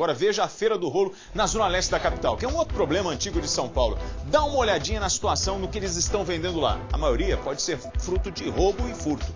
Agora veja a Feira do Rolo na Zona Leste da capital, que é um outro problema antigo de São Paulo. Dá uma olhadinha na situação, no que eles estão vendendo lá. A maioria pode ser fruto de roubo e furto.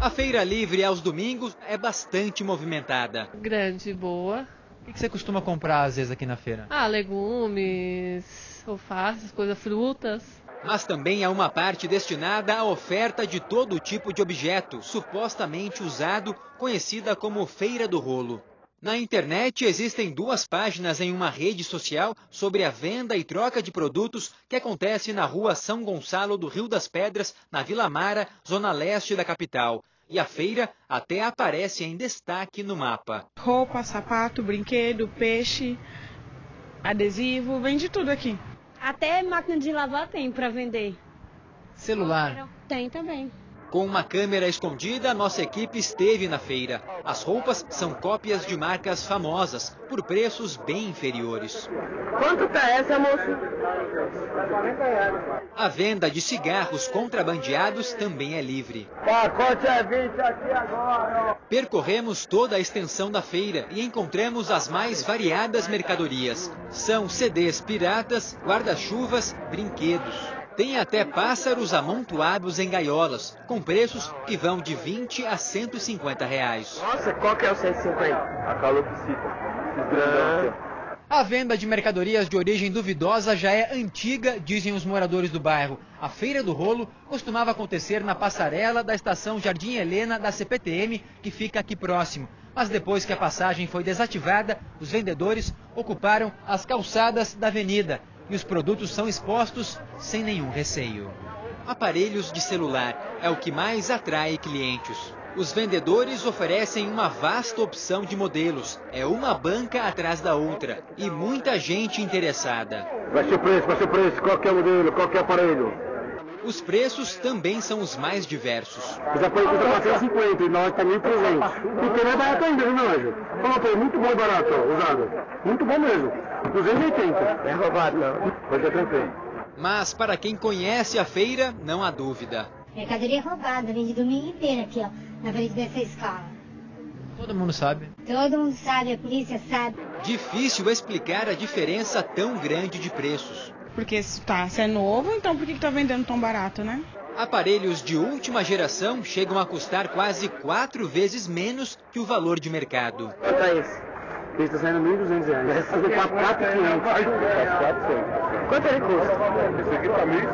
A feira livre aos domingos é bastante movimentada. Grande, boa. O que você costuma comprar às vezes aqui na feira? Legumes, alfaces, frutas. Mas também há uma parte destinada à oferta de todo tipo de objeto, supostamente usado, conhecida como Feira do Rolo. Na internet existem duas páginas em uma rede social sobre a venda e troca de produtos que acontece na rua São Gonçalo do Rio das Pedras, na Vila Mara, zona leste da capital. E a feira até aparece em destaque no mapa. Roupa, sapato, brinquedo, peixe, adesivo, vende tudo aqui. Até máquina de lavar tem para vender. Celular? Tem também. Com uma câmera escondida, nossa equipe esteve na feira. As roupas são cópias de marcas famosas, por preços bem inferiores. Quanto tá essa, moço? A venda de cigarros contrabandeados também é livre. Pacote é 20 aqui agora. Percorremos toda a extensão da feira e encontramos as mais variadas mercadorias. São CDs piratas, guarda-chuvas, brinquedos. Tem até pássaros amontoados em gaiolas, com preços que vão de 20 a 150 reais. Nossa, qual que é o 150? A calopsita. A venda de mercadorias de origem duvidosa já é antiga, dizem os moradores do bairro. A Feira do Rolo costumava acontecer na passarela da estação Jardim Helena da CPTM, que fica aqui próximo. Mas depois que a passagem foi desativada, os vendedores ocuparam as calçadas da avenida. E os produtos são expostos sem nenhum receio. Aparelhos de celular é o que mais atrai clientes. Os vendedores oferecem uma vasta opção de modelos. É uma banca atrás da outra e muita gente interessada. Vai ser o preço, qualquer modelo, qualquer aparelho. Os preços também são os mais diversos. Os aparelhos estão a 150 e nós estamos presentes. Porque não é barato ainda, viu, meu anjo? Falou, muito bom barato, usado. Muito bom mesmo. 280, é roubado não, hoje é tranquilo. Mas para quem conhece a feira, não há dúvida. Mercadoria roubada, vende domingo inteiro aqui, ó, na frente dessa escola. Todo mundo sabe. Todo mundo sabe, a polícia sabe. Difícil explicar a diferença tão grande de preços. Porque se é novo, então por que está vendendo tão barato, né? Aparelhos de última geração chegam a custar quase 4 vezes menos que o valor de mercado. Quanto é isso? Ele está saindo R$ 1.200. Vai fazer 4.500. Quanto ele custa? Esse aqui está R$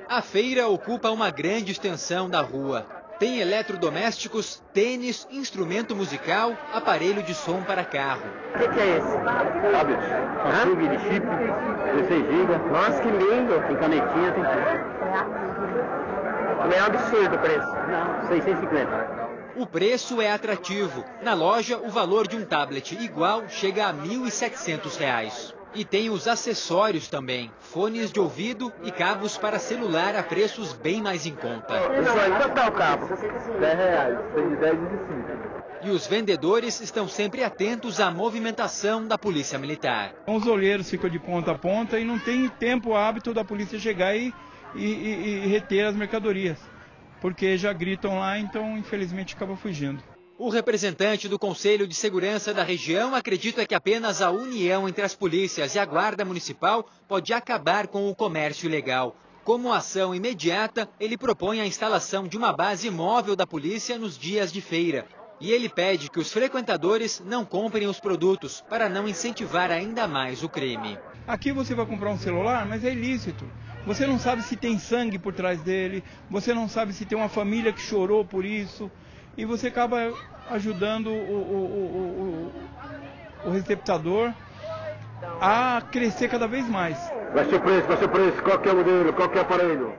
1.100. A feira ocupa uma grande extensão da rua. Tem eletrodomésticos, tênis, instrumento musical, aparelho de som para carro. O que é esse? Tablet. Samsung de chip, 16 GB. Nossa, que lindo. Tem canetinha, tem tudo. É um absurdo o preço. Não. 650. O preço é atrativo. Na loja, o valor de um tablet igual chega a R$ 1.700. E tem os acessórios também, fones de ouvido e cabos para celular a preços bem mais em conta. Isso aí, quanto é o cabo? R$ 10, tem de 10 e de 5. E os vendedores estão sempre atentos à movimentação da polícia militar. Os olheiros ficam de ponta a ponta e não tem tempo hábito da polícia chegar e reter as mercadorias. Porque já gritam lá, então infelizmente acaba fugindo. O representante do Conselho de Segurança da região acredita que apenas a união entre as polícias e a Guarda Municipal pode acabar com o comércio ilegal. Como ação imediata, ele propõe a instalação de uma base móvel da polícia nos dias de feira. E ele pede que os frequentadores não comprem os produtos para não incentivar ainda mais o crime. Aqui você vai comprar um celular, mas é ilícito. Você não sabe se tem sangue por trás dele, você não sabe se tem uma família que chorou por isso, e você acaba ajudando o receptador a crescer cada vez mais. Vai ser preso, qualquer modelo, qualquer aparelho.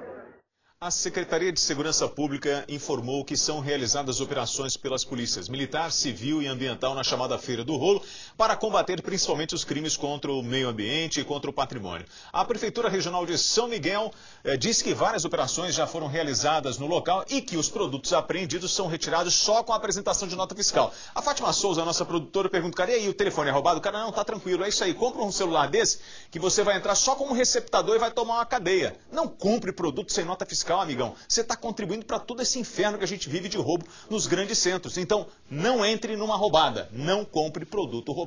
A Secretaria de Segurança Pública informou que são realizadas operações pelas polícias militar, civil e ambiental na chamada Feira do Rolo para combater principalmente os crimes contra o meio ambiente e contra o patrimônio. A Prefeitura Regional de São Miguel diz que várias operações já foram realizadas no local e que os produtos apreendidos são retirados só com a apresentação de nota fiscal. A Fátima Souza, nossa produtora, pergunta, cara, e aí o telefone é roubado? O cara, não, tá tranquilo, é isso aí, compra um celular desse que você vai entrar só como receptador e vai tomar uma cadeia. Não compre produto sem nota fiscal. fiscal, amigão, você está contribuindo para todo esse inferno que a gente vive de roubo nos grandes centros. Então, não entre numa roubada, não compre produto roubado.